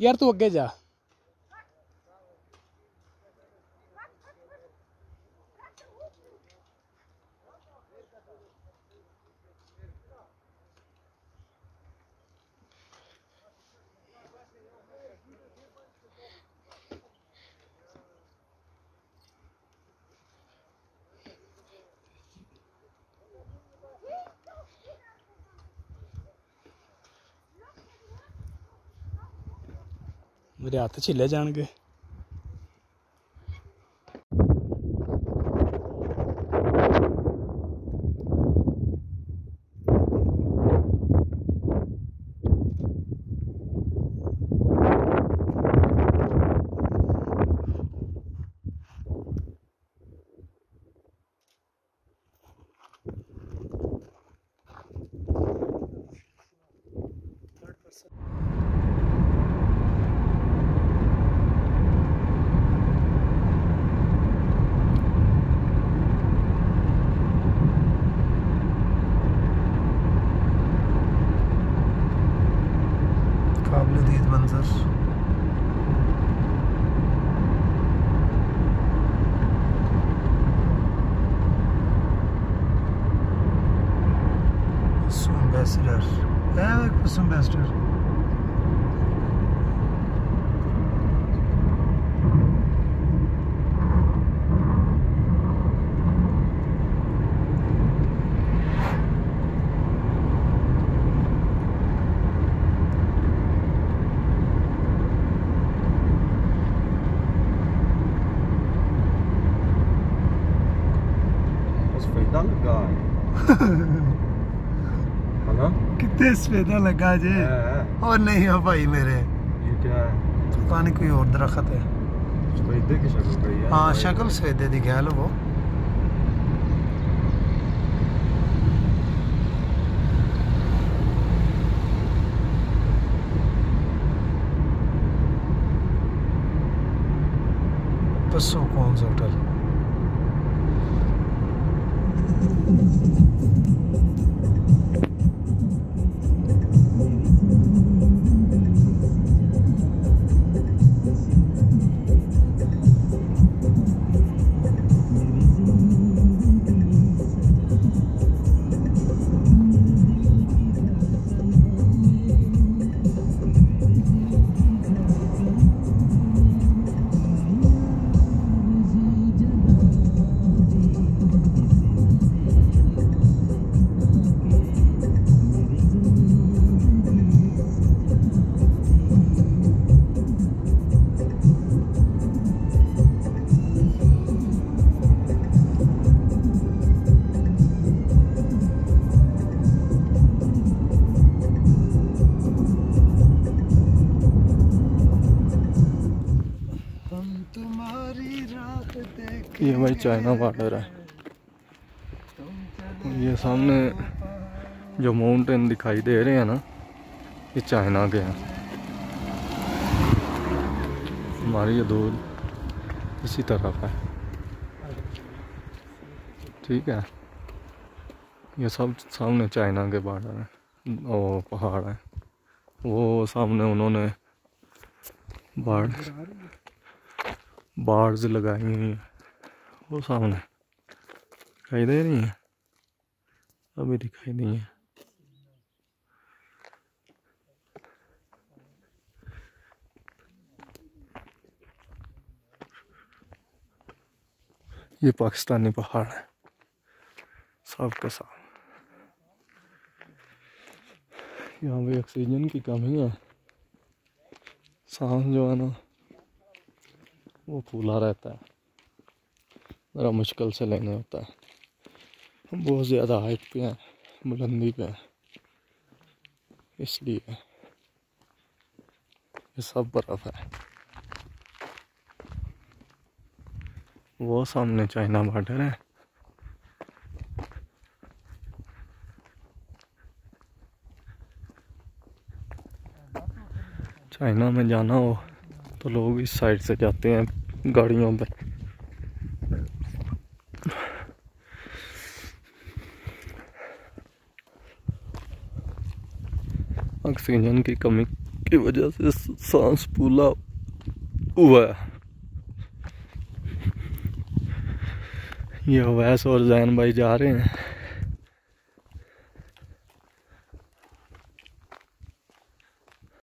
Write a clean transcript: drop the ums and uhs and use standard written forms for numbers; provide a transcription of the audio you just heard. यार तू अगे जा। मेरे हाथ छिले जाएंगे। कितने सफेदा लगा जे। और नहीं हो भाई मेरे, ये क्या है? पानी कोई और दरख्त है सफेदे की शक्ल पे यार। हाँ शक्ल सफेदे दिख गया। लो वो पस्सू कोन्स होटल। ये हमारी चाइना बॉर्डर है। ये सामने जो माउंटेन दिखाई दे रहे हैं ना, ये चाइना के हैं। हमारी ये दूर इसी तरफ है, ठीक है। ये सब सामने चाइना के बॉर्डर है। वो पहाड़ है, वो सामने उन्होंने बार्ड्स लगाई हुई है। वो सामने दिखाई दे रही है, अभी दिखाई नहीं है। ये पाकिस्तानी पहाड़ है सबके साथ। यहाँ भी ऑक्सीजन की कमी है, सांस जो है ना वो फूला रहता है, ज़रा मुश्किल से लेना होता है। हम बहुत ज़्यादा हाइट पे हैं, बुलंदी पे हैं, इसलिए ये सब बर्फ है। वो सामने चाइना बॉर्डर है। चाइना में जाना हो तो लोग इस साइड से जाते हैं गाड़ियों पे। ऑक्सीजन की कमी की वजह से सांस फूला हुआ है। ये वैस और जैन भाई जा रहे हैं।